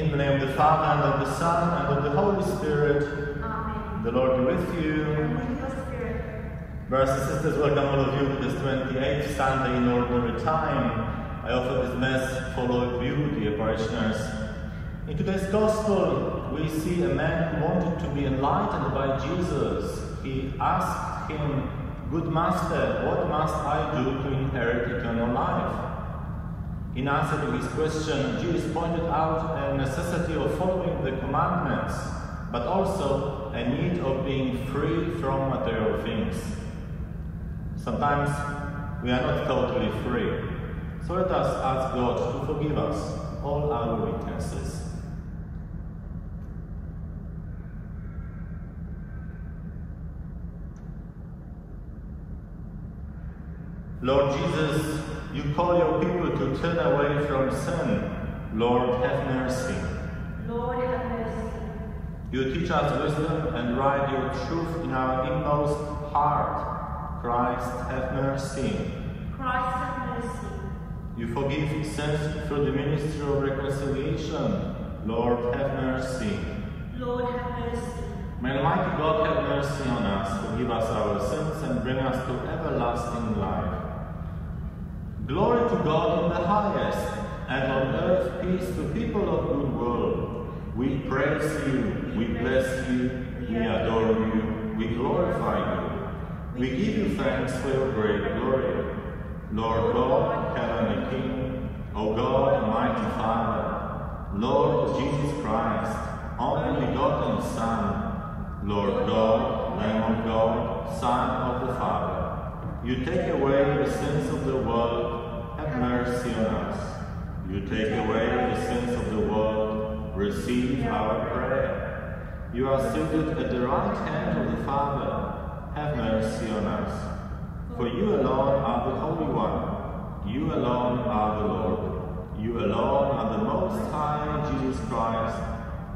In the name of the Father, and of the Son, and of the Holy Spirit. Amen. The Lord be with you. And with your spirit. Brothers and sisters, welcome all of you to this 28th Sunday in Ordinary Time. I offer this Mass for all of you, dear parishioners. In today's Gospel, we see a man wanted to be enlightened by Jesus. He asked him, "Good Master, what must I do to inherit eternal life?" In answer to his question, Jesus pointed out a necessity of following the commandments, but also a need of being free from material things. Sometimes we are not totally free, so let us ask God to forgive us all our weaknesses. Lord Jesus, you call your people to turn away from sin. Lord, have mercy. Lord, have mercy. You teach us wisdom and write your truth in our inmost heart. Christ, have mercy. Christ, have mercy. You forgive sins through the ministry of reconciliation. Lord, have mercy. Lord, have mercy. May Almighty God have mercy on us, forgive us our sins, and bring us to everlasting life. Glory to God in the highest, and on earth peace to people of good will. We praise you, we bless you, we adore you, we glorify you. We give you thanks for your great glory. Lord God, Heavenly King, O God, Almighty Father, Lord Jesus Christ, only begotten Son, Lord God, Lamb of God, Son of the Father, you take away the sins of the world, have mercy on us. You take away the sins of the world, receive our prayer. You are seated at the right hand of the Father, have mercy on us. For you alone are the Holy One, you alone are the Lord, you alone are the Most High, Jesus Christ,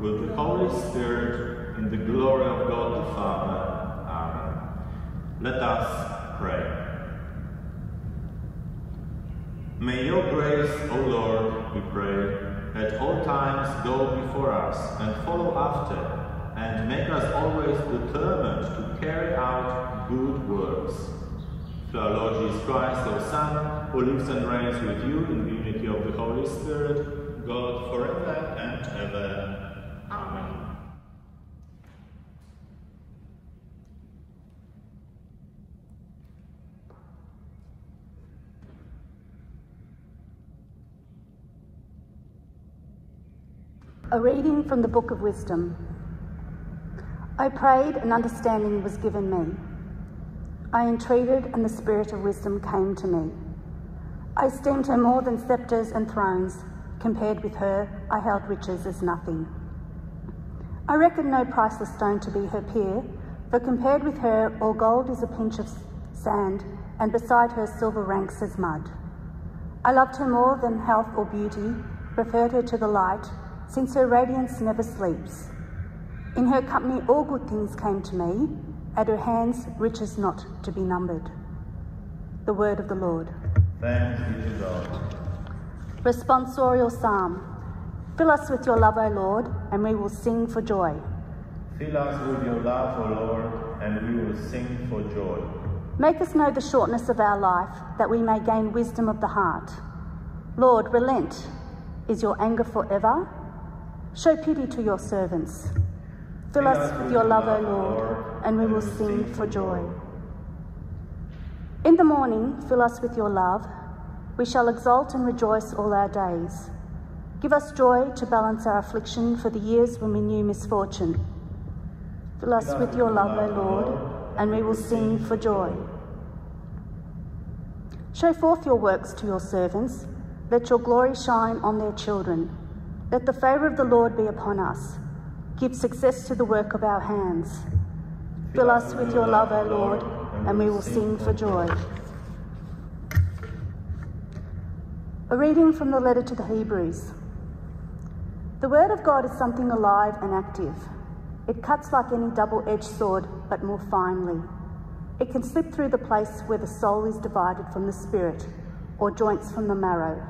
with the Holy Spirit, in the glory of God the Father. Amen. Let us pray. May your grace, O Lord, we pray, at all times go before us and follow after, and make us always determined to carry out good works. Through our Lord Jesus Christ, your Son, who lives and reigns with you in the unity of the Holy Spirit, God forever and ever. Amen. A reading from the Book of Wisdom. I prayed and understanding was given me. I entreated and the spirit of wisdom came to me. I esteemed her more than sceptres and thrones. Compared with her, I held riches as nothing. I reckoned no priceless stone to be her peer, for compared with her, all gold is a pinch of sand, and beside her silver ranks as mud. I loved her more than health or beauty, preferred her to the light, since her radiance never sleeps. In her company all good things came to me, at her hands riches not to be numbered. The word of the Lord. Thanks be to God. Responsorial Psalm. Fill us with your love, O Lord, and we will sing for joy. Fill us with your love, O Lord, and we will sing for joy. Make us know the shortness of our life, that we may gain wisdom of the heart. Lord, relent. Is your anger forever? Show pity to your servants. Fill us with your love, O Lord, and we will sing for joy. In the morning, fill us with your love. We shall exult and rejoice all our days. Give us joy to balance our affliction for the years when we knew misfortune. Fill us with your love, O Lord, and we will sing for joy. Show forth your works to your servants. Let your glory shine on their children. Let the favour of the Lord be upon us. Give success to the work of our hands. Fill us with your love, O Lord, and we will sing for joy. A reading from the letter to the Hebrews. The word of God is something alive and active. It cuts like any double-edged sword, but more finely. It can slip through the place where the soul is divided from the spirit, or joints from the marrow.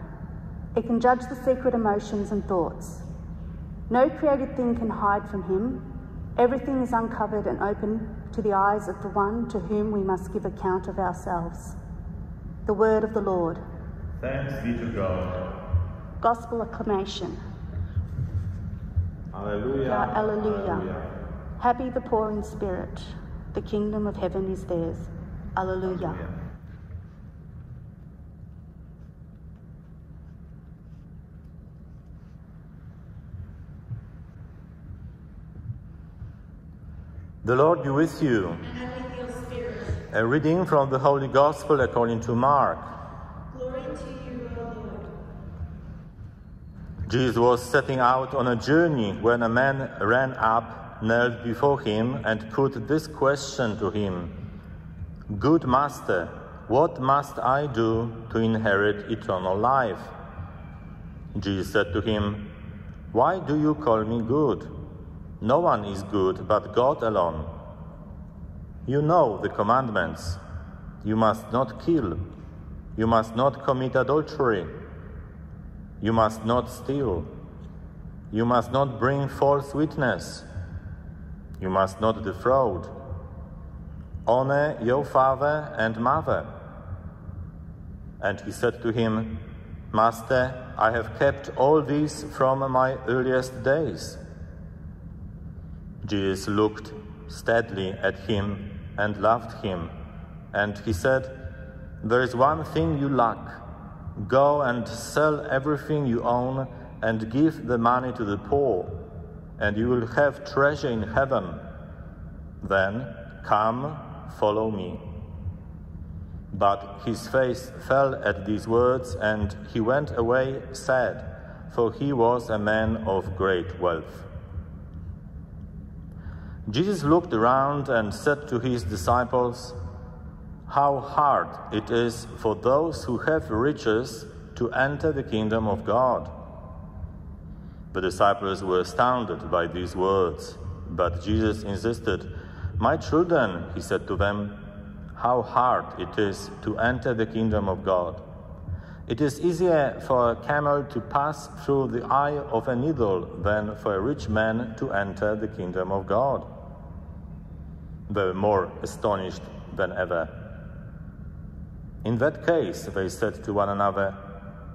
It can judge the secret emotions and thoughts. No created thing can hide from him. Everything is uncovered and open to the eyes of the one to whom we must give account of ourselves. The word of the Lord. Thanks be to God. Gospel acclamation. Alleluia, alleluia. Alleluia. Happy the poor in spirit. The kingdom of heaven is theirs. Alleluia. Alleluia. The Lord be with you. And with your spirit. A reading from the Holy Gospel according to Mark. Glory to you, O Lord. Jesus was setting out on a journey when a man ran up, knelt before him, and put this question to him: "Good Master, what must I do to inherit eternal life?" Jesus said to him, "Why do you call me good? No one is good but God alone. You know the commandments. You must not kill. You must not commit adultery. You must not steal. You must not bring false witness. You must not defraud. Honor your father and mother." And he said to him, "Master, I have kept all these from my earliest days." Jesus looked steadily at him and loved him, and he said, "There is one thing you lack. Go and sell everything you own and give the money to the poor, and you will have treasure in heaven. Then come, follow me." But his face fell at these words, and he went away sad, for he was a man of great wealth. Jesus looked around and said to his disciples, "How hard it is for those who have riches to enter the kingdom of God." The disciples were astounded by these words, but Jesus insisted. "My children," he said to them, "how hard it is to enter the kingdom of God. It is easier for a camel to pass through the eye of a needle than for a rich man to enter the kingdom of God." They were more astonished than ever. "In that case," they said to one another,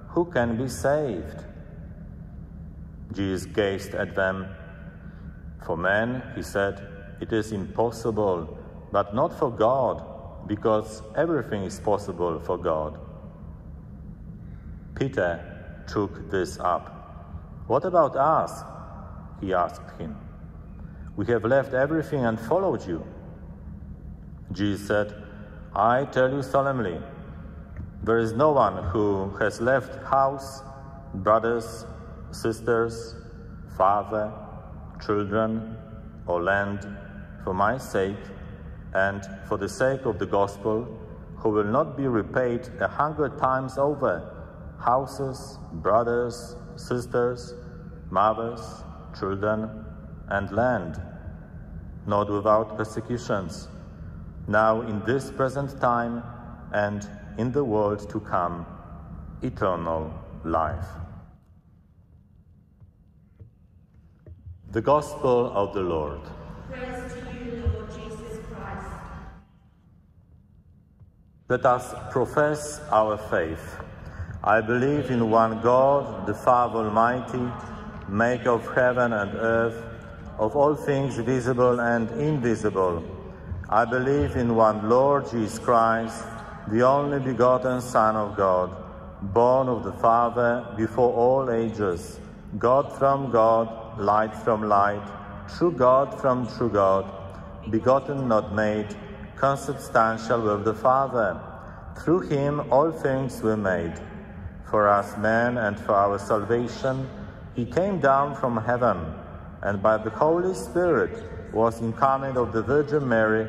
"who can be saved?" Jesus gazed at them. "For men," he said, "it is impossible, but not for God, because everything is possible for God." Peter took this up. "What about us?" he asked him. "We have left everything and followed you." Jesus said, "I tell you solemnly, there is no one who has left house, brothers, sisters, father, children, or land for my sake and for the sake of the gospel, who will not be repaid 100 times over. Houses, brothers, sisters, mothers, children, and land, not without persecutions, now in this present time and in the world to come, eternal life." The Gospel of the Lord. Praise to you, Lord Jesus Christ. Let us profess our faith. I believe in one God, the Father Almighty, maker of heaven and earth, of all things visible and invisible. I believe in one Lord Jesus Christ, the only begotten Son of God, born of the Father before all ages, God from God, light from light, true God from true God, begotten, not made, consubstantial with the Father. Through him all things were made. For us men and for our salvation, he came down from heaven, and by the Holy Spirit was incarnate of the Virgin Mary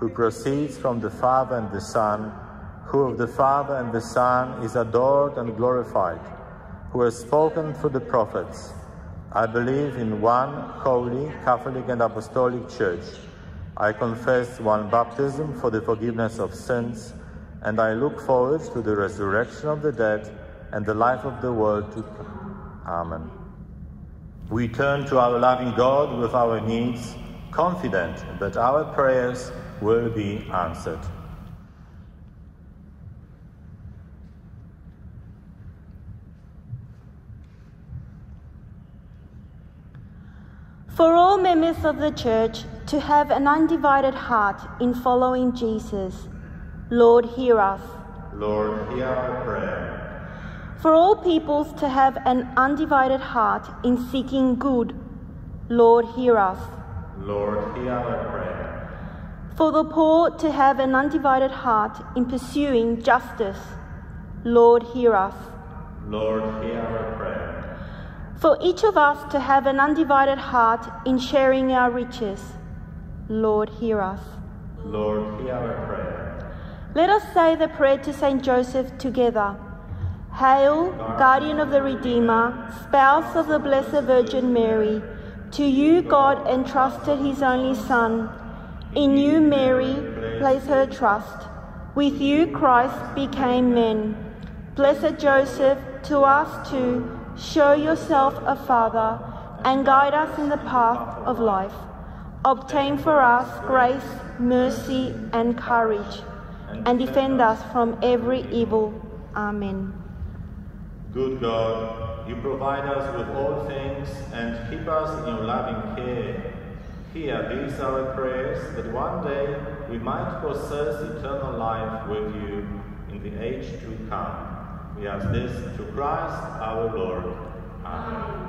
who proceeds from the Father and the Son, who of the Father and the Son is adored and glorified, who has spoken through the prophets. I believe in one holy, Catholic and Apostolic Church. I confess one baptism for the forgiveness of sins, and I look forward to the resurrection of the dead and the life of the world to come. Amen. We turn to our loving God with our needs, confident that our prayers will be answered. For all members of the Church to have an undivided heart in following Jesus, Lord, hear us. Lord, hear our prayer. For all peoples to have an undivided heart in seeking good, Lord, hear us. Lord, hear our prayer. For the poor to have an undivided heart in pursuing justice, Lord, hear us. Lord, hear our prayer. For each of us to have an undivided heart in sharing our riches, Lord, hear us. Lord, hear our prayer. Let us say the prayer to Saint Joseph together. Hail, guardian of the Redeemer, spouse of the Blessed Virgin Mary, to you God entrusted his only Son. In you Mary placed her trust. With you Christ became man. Blessed Joseph, to us too, show yourself a father and guide us in the path of life. Obtain for us grace, mercy and courage, and defend us from every evil. Amen. Good God, you provide us with all things and keep us in your loving care. Hear these our prayers, that one day we might possess eternal life with you in the age to come. We ask this through Christ our Lord. Amen.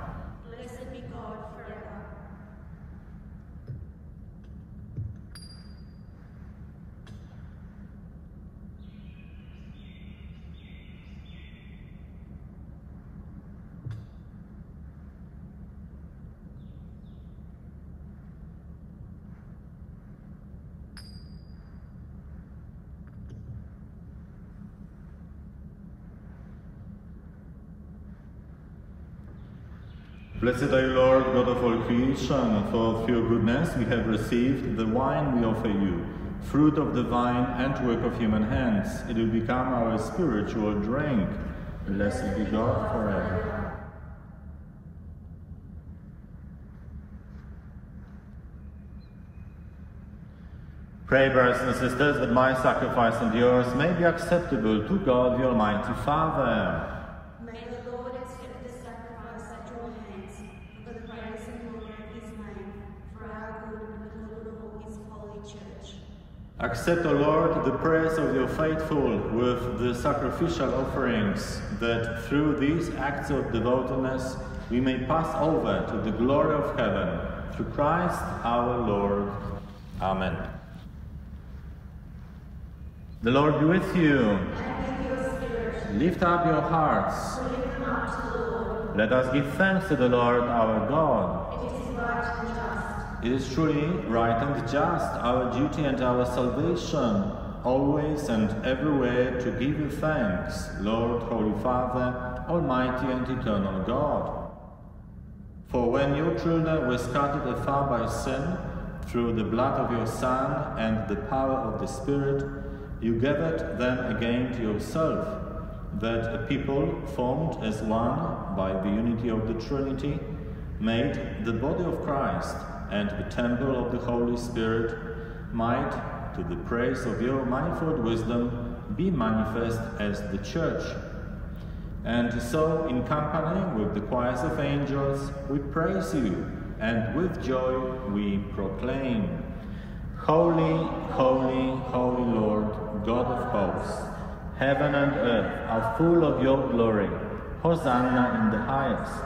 Blessed be God forever. Blessed are you, Lord, God of all creation, for through your goodness we have received the wine we offer you, fruit of the vine and work of human hands. It will become our spiritual drink. Blessed be God forever. Pray, brothers and sisters, that my sacrifice and yours may be acceptable to God, the Almighty Father. Accept, O Lord, the prayers of your faithful with the sacrificial offerings, that through these acts of devotedness we may pass over to the glory of heaven. Through Christ our Lord. Amen. The Lord be with you. And with your spirit. Lift up your hearts. We lift them up to the Lord. Let us give thanks to the Lord our God. It is right and just. It is truly right and just, our duty and our salvation, always and everywhere to give you thanks, Lord, Holy Father, Almighty and Eternal God. For when your children were scattered afar by sin, through the blood of your Son and the power of the Spirit, you gathered them again to yourself, that a people formed as one by the unity of the Trinity made the body of Christ, and the temple of the Holy Spirit might, to the praise of your manifold wisdom, be manifest as the Church. And so, in company with the choirs of angels, we praise you and with joy we proclaim, Holy, holy, holy Lord, God of hosts, heaven and earth are full of your glory. Hosanna in the highest.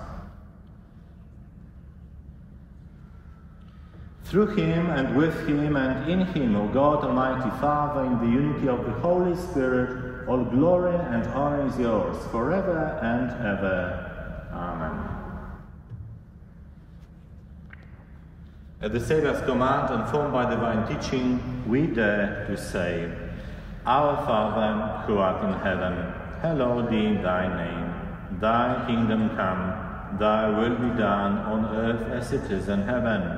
Through him, and with him, and in him, O God, Almighty Father, in the unity of the Holy Spirit, all glory and honor is yours, forever and ever. Amen. At the Saviour's command, and formed by divine teaching, we dare to say, Our Father, who art in heaven, hallowed be thy name. Thy kingdom come, thy will be done, on earth as it is in heaven.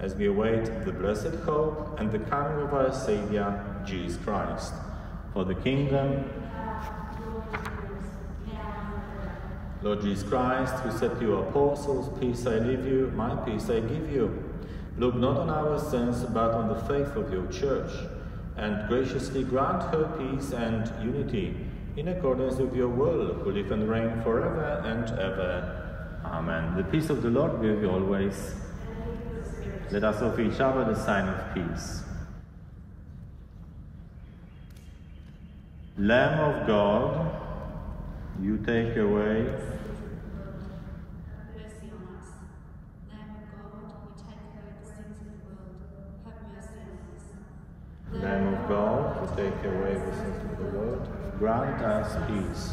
as we await the blessed hope and the coming of our Savior, Jesus Christ. For the kingdom, Lord Jesus Christ, who said to your apostles, Peace I leave you, my peace I give you. Look not on our sins, but on the faith of your church, and graciously grant her peace and unity, in accordance with your will, who live and reign forever and ever. Amen. The peace of the Lord be with you always. Let us offer each other the sign of peace. Lamb of God, you take away. Mercy on us. Lamb of God, you take away the sins of the world. Have mercy on us. Lamb of God, you take away the sins of the world. Grant us peace.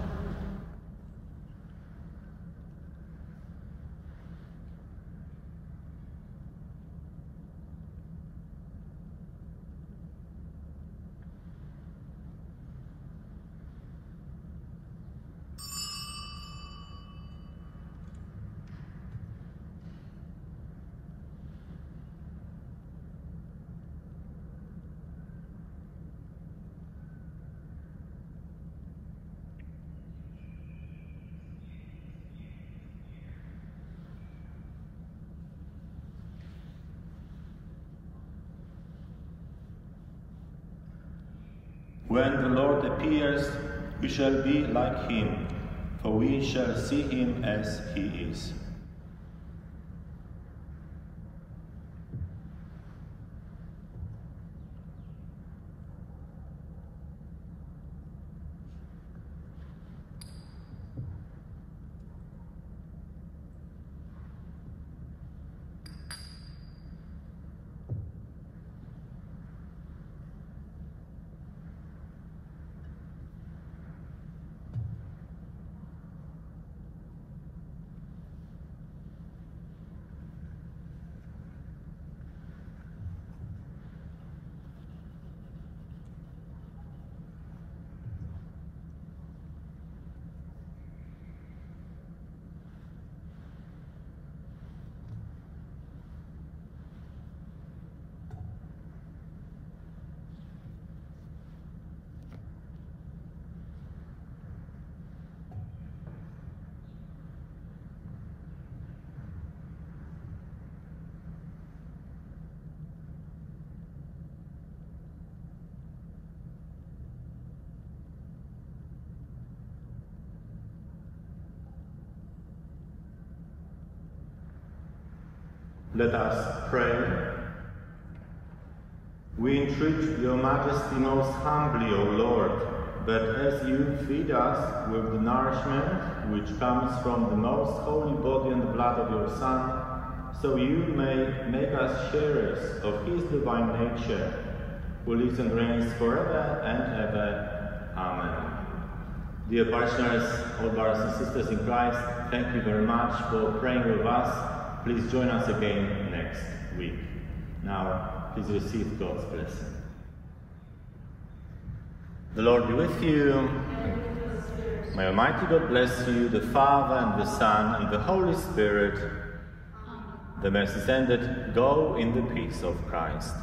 When the Lord appears, we shall be like him, for we shall see him as he is. Let us pray. We entreat your majesty most humbly, O Lord, that as you feed us with the nourishment which comes from the most holy body and blood of your Son, so you may make us sharers of his divine nature, who lives and reigns forever and ever. Amen. Dear partners, all brothers and sisters in Christ, thank you very much for praying with us. Please join us again next week. Now, please receive God's blessing. The Lord be with you. May Almighty God bless you, the Father and the Son and the Holy Spirit. Amen. The Mass is ended. Go in the peace of Christ.